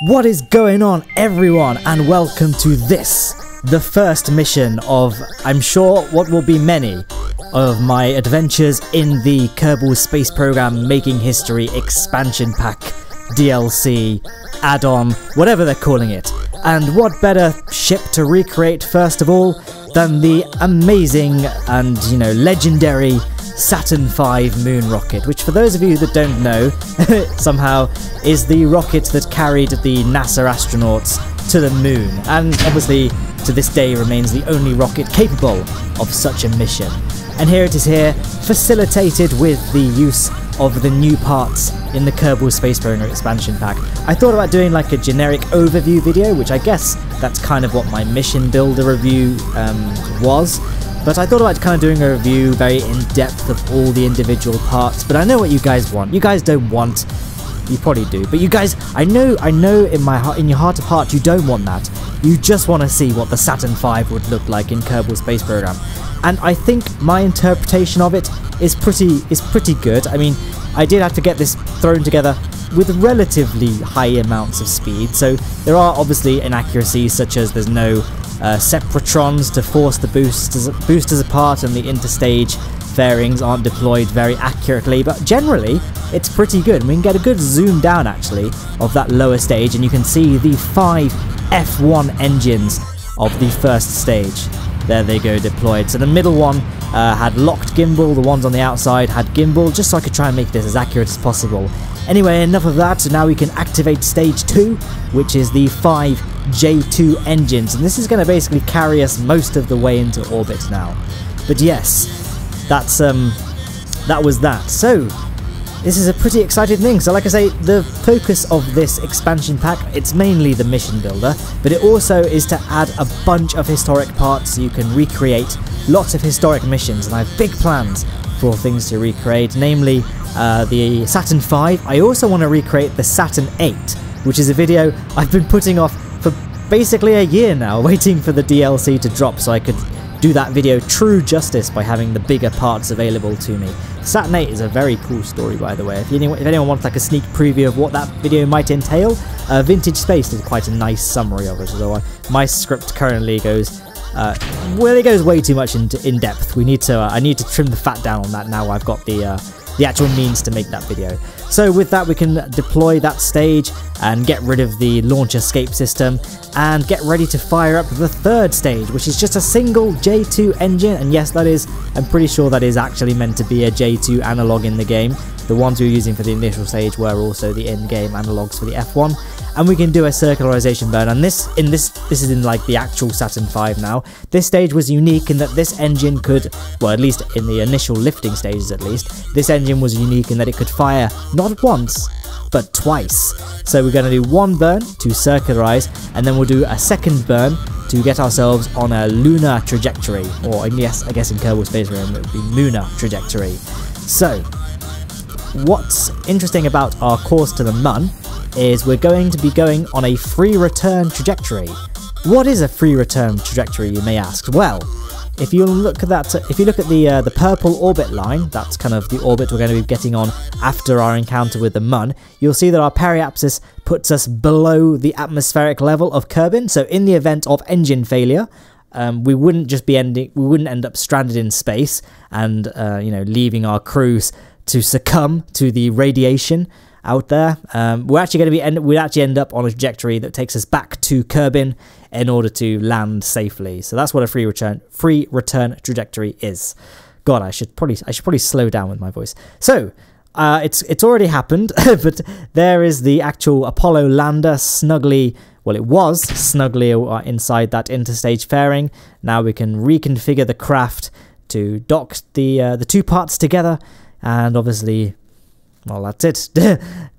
What is going on, everyone, and welcome to this, the first mission of, I'm sure, what will be many of my adventures in the Kerbal Space Program Making History Expansion Pack, DLC, add-on, whatever they're calling it. And what better ship to recreate, first of all, than the amazing and, you know, legendary Saturn V moon rocket, which for those of you that don't know, somehow is the rocket that carried the NASA astronauts to the moon, and obviously to this day remains the only rocket capable of such a mission. And here it is here, facilitated with the use of the new parts in the Kerbal Space Program Expansion Pack. I thought about doing like a generic overview video, which I guess that's kind of what my Mission Builder review was. But I thought about kind of doing a review very in-depth of all the individual parts, but I know what you guys want. You guys don't want, you probably do, but you guys, I know in your heart of hearts you don't want that. You just want to see what the Saturn V would look like in Kerbal Space Program. And I think my interpretation of it is pretty good. I mean, I did have to get this thrown together with relatively high amounts of speed, so there are obviously inaccuracies such as there's no separatrons to force the boosters apart, and the interstage fairings aren't deployed very accurately, but generally it's pretty good. We can get a good zoom down actually of that lower stage, and you can see the 5 F1 engines of the first stage. There they go, deployed. So the middle one had locked gimbal, the ones on the outside had gimbal, just so I could try and make this as accurate as possible. Anyway, enough of that, so now we can activate stage 2, which is the 5 J2 engines, and this is going to basically carry us most of the way into orbit now. But yes, that's that was that. So this is a pretty exciting thing. So like I say, the focus of this expansion pack, it's mainly the mission builder, but it also is to add a bunch of historic parts so you can recreate lots of historic missions, and I have big plans for things to recreate, namely the Saturn V. I also want to recreate the Saturn VIII, which is a video I've been putting off for basically a year now, waiting for the DLC to drop so I could do that video true justice by having the bigger parts available to me. Saturn VIII is a very cool story, by the way. If anyone wants like a sneak preview of what that video might entail, Vintage Space did quite a nice summary of it, although my script currently goes, well, it goes way too much in depth. We need to, I need to trim the fat down on that now I've got the actual means to make that video. So with that, we can deploy that stage and get rid of the launch escape system and get ready to fire up the third stage, which is just a single J2 engine. And yes, that is, I'm pretty sure that is actually meant to be a J2 analog in the game. The ones we were using for the initial stage were also the in-game analogs for the F1. And we can do a circularization burn, and this is in like the actual Saturn V now. This stage was unique in that this engine could, well, at least in the initial lifting stages at least, this engine was unique in that it could fire not once, but twice. So we're going to do one burn to circularize, and then we'll do a second burn to get ourselves on a lunar trajectory, or yes, I guess in Kerbal Space Program it would be lunar trajectory. So what's interesting about our course to the Mun is we're going to be going on a free return trajectory. What is a free return trajectory, you may ask? Well, if you look at that, if you look at the purple orbit line, that's kind of the orbit we're going to be getting on after our encounter with the Mun, you'll see that our periapsis puts us below the atmospheric level of Kerbin, so in the event of engine failure, we wouldn't end up stranded in space and you know, leaving our crews to succumb to the radiation out there. We'd actually end up on a trajectory that takes us back to Kerbin in order to land safely. So that's what a free return trajectory is. God, I should probably slow down with my voice. So it's already happened, but there is the actual Apollo lander snugly. Well, it was snugly inside that interstage fairing. Now we can reconfigure the craft to dock the two parts together, and obviously, well, that's it.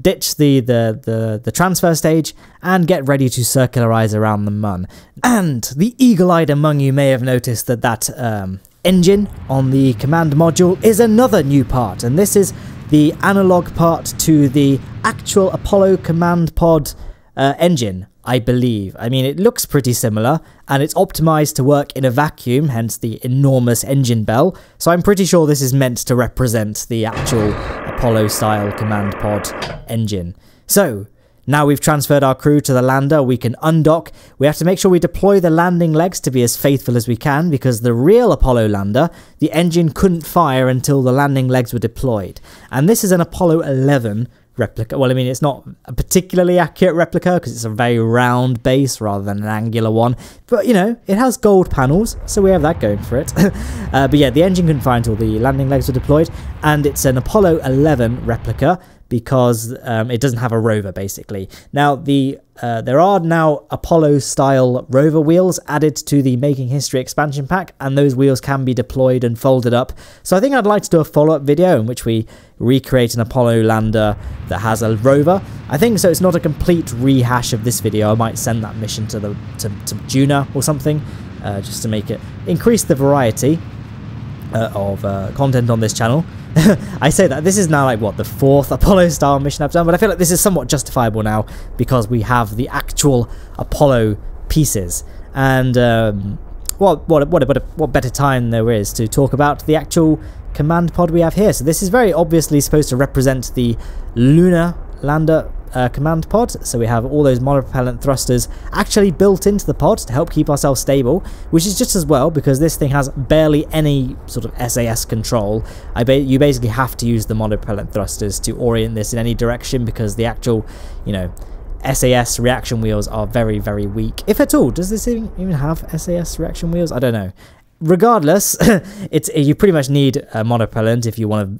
Ditch the transfer stage and get ready to circularize around the Mun. And the eagle-eyed among you may have noticed that that engine on the command module is another new part, and this is the analog part to the actual Apollo command pod engine, I believe. I mean, it looks pretty similar, and it's optimized to work in a vacuum, hence the enormous engine bell. So I'm pretty sure this is meant to represent the actual Apollo-style command pod engine. So Now we've transferred our crew to the lander, we can undock. We have to make sure we deploy the landing legs to be as faithful as we can, because the real Apollo lander, the engine couldn't fire until the landing legs were deployed. And this is an Apollo 11 replica. Well, I mean, it's not a particularly accurate replica because it's a very round base rather than an angular one. But, you know, it has gold panels, so we have that going for it. But yeah, the engine couldn't fire until the landing legs were deployed. And it's an Apollo 11 replica, because it doesn't have a rover, basically. Now, there are now Apollo-style rover wheels added to the Making History expansion pack, and those wheels can be deployed and folded up. So I think I'd like to do a follow-up video in which we recreate an Apollo lander that has a rover. I think so it's not a complete rehash of this video. I might send that mission to Juno or something, just to make it increase the variety of content on this channel. I say that this is now like what, the fourth Apollo style mission I've done, but I feel like this is somewhat justifiable now because we have the actual Apollo pieces, and what better time there is to talk about the actual command pod we have here. So this is very obviously supposed to represent the lunar lander command pod, so we have all those monopropellant thrusters actually built into the pod to help keep ourselves stable, which is just as well because this thing has barely any sort of SAS control. You basically have to use the monopropellant thrusters to orient this in any direction because the actual, you know, SAS reaction wheels are very, very weak, if at all. Does this even have SAS reaction wheels? I don't know. Regardless, you pretty much need a monopropellant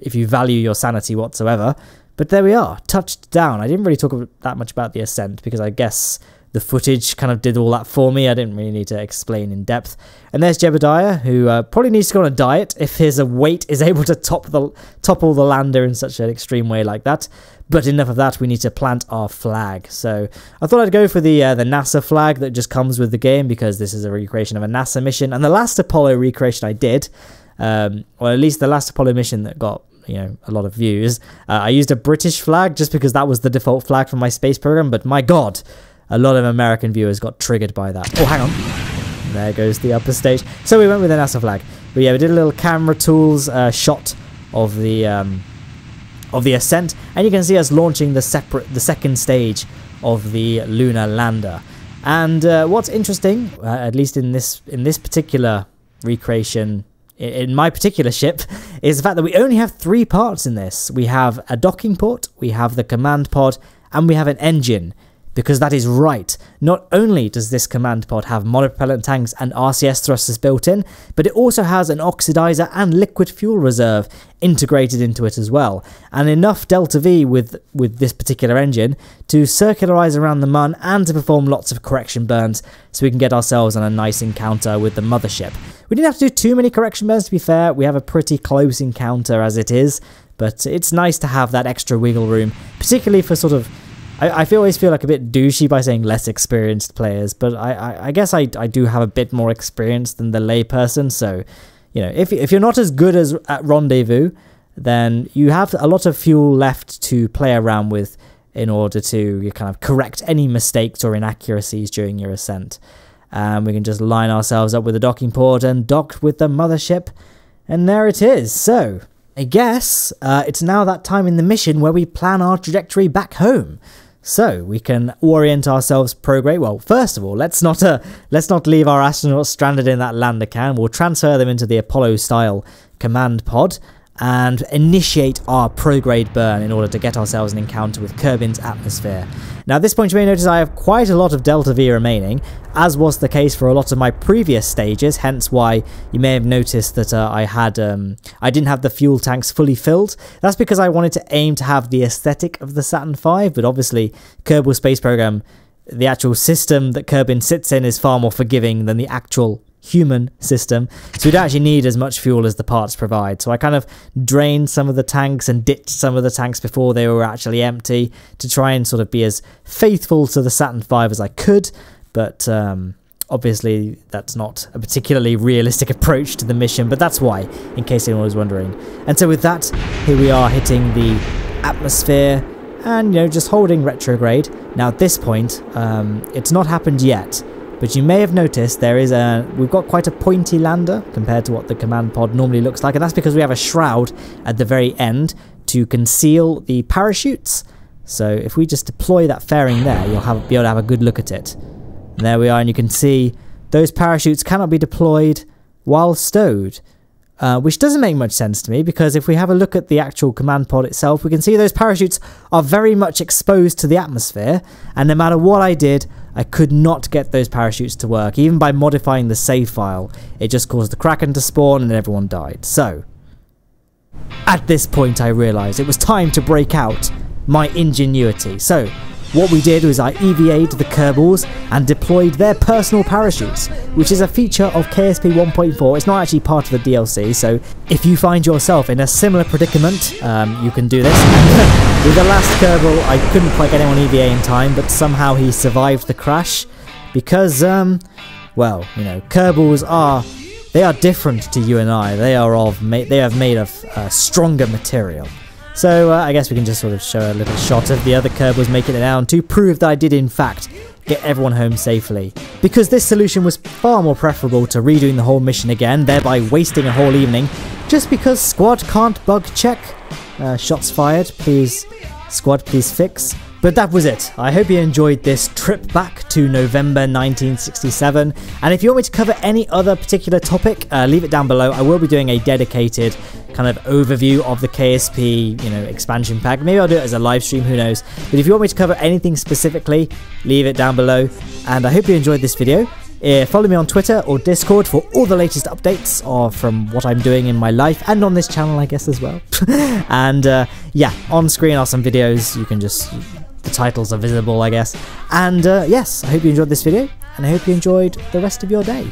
if you value your sanity whatsoever. But there we are, touched down. I didn't really talk that much about the ascent because I guess the footage kind of did all that for me. I didn't really need to explain in depth. And there's Jebediah, who probably needs to go on a diet if his weight is able to topple the lander in such an extreme way like that. But enough of that, we need to plant our flag. So I thought I'd go for the NASA flag that just comes with the game, because this is a recreation of a NASA mission. And the last Apollo recreation I did, or at least the last Apollo mission that got, you know, a lot of views, I used a British flag just because that was the default flag for my space program, but my god, a lot of American viewers got triggered by that. Oh, hang on, there goes the upper stage. So we went with a NASA flag, but yeah, we did a little camera tools shot of the ascent, and you can see us launching the second stage of the lunar lander. And what's interesting, at least in this particular recreation, in my particular ship, is the fact that we only have three parts in this. We have a docking port, we have the command pod, and we have an engine, because that is right. Not only does this command pod have monopropellant tanks and RCS thrusters built in, but it also has an oxidizer and liquid fuel reserve integrated into it as well, and enough delta V with this particular engine to circularize around the Mun and to perform lots of correction burns, so we can get ourselves on a nice encounter with the mothership. We didn't have to do too many correction burns, to be fair. We have a pretty close encounter as it is, but it's nice to have that extra wiggle room, particularly for sort of, I always feel like a bit douchey by saying less experienced players, but I guess I do have a bit more experience than the layperson. So, you know, if you're not as good as at Rendezvous, then you have a lot of fuel left to play around with in order to kind of correct any mistakes or inaccuracies during your ascent. We can just line ourselves up with the docking port and dock with the mothership, and there it is. So I guess it's now that time in the mission where we plan our trajectory back home. So we can orient ourselves prograde. Well, first of all, let's not leave our astronauts stranded in that lander can. We'll transfer them into the Apollo-style command pod and initiate our prograde burn in order to get ourselves an encounter with Kerbin's atmosphere. Now, at this point, you may notice I have quite a lot of Delta V remaining, as was the case for a lot of my previous stages, hence why you may have noticed that I didn't have the fuel tanks fully filled. That's because I wanted to aim to have the aesthetic of the Saturn V, but obviously Kerbal Space Program, the actual system that Kerbin sits in, is far more forgiving than the actual human system, so we don't actually need as much fuel as the parts provide. So I kind of drained some of the tanks and ditched some of the tanks before they were actually empty to try and sort of be as faithful to the Saturn V as I could, but obviously that's not a particularly realistic approach to the mission, but that's why, in case anyone was wondering. And so with that, here we are hitting the atmosphere and, you know, just holding retrograde. Now at this point, it's not happened yet, but you may have noticed there is we've got quite a pointy lander compared to what the command pod normally looks like, and that's because we have a shroud at the very end to conceal the parachutes So if we just deploy that fairing there, you'll be able to have a good look at it. And there we are, and you can see those parachutes cannot be deployed while stowed, which doesn't make much sense to me, because if we have a look at the actual command pod itself, we can see those parachutes are very much exposed to the atmosphere, and no matter what I did, I could not get those parachutes to work. Even by modifying the save file, it just caused the Kraken to spawn and everyone died. So at this point I realised it was time to break out my ingenuity. So what we did was I EVA'd the Kerbals and deployed their personal parachutes, which is a feature of KSP 1.4. It's not actually part of the DLC, so if you find yourself in a similar predicament, you can do this. With the last Kerbal, I couldn't quite get anyone EVA in time, but somehow he survived the crash because, well, you know, Kerbals are different to you and I. They are made of stronger material. So I guess we can just sort of show a little shot of the other Kerbals making it down to prove that I did in fact get everyone home safely. Because this solution was far more preferable to redoing the whole mission again, thereby wasting a whole evening, just because Squad can't bug check. Shots fired, please. Squad, please fix. But that was it. I hope you enjoyed this trip back to November 1967, and if you want me to cover any other particular topic, leave it down below. I will be doing a dedicated kind of overview of the KSP, you know, expansion pack. Maybe I'll do it as a live stream, who knows. But if you want me to cover anything specifically, leave it down below. And I hope you enjoyed this video. Follow me on Twitter or Discord for all the latest updates from what I'm doing in my life and on this channel, I guess, as well. And yeah, on screen are some videos. You can just, the titles are visible, I guess. And yes, I hope you enjoyed this video, and I hope you enjoyed the rest of your day.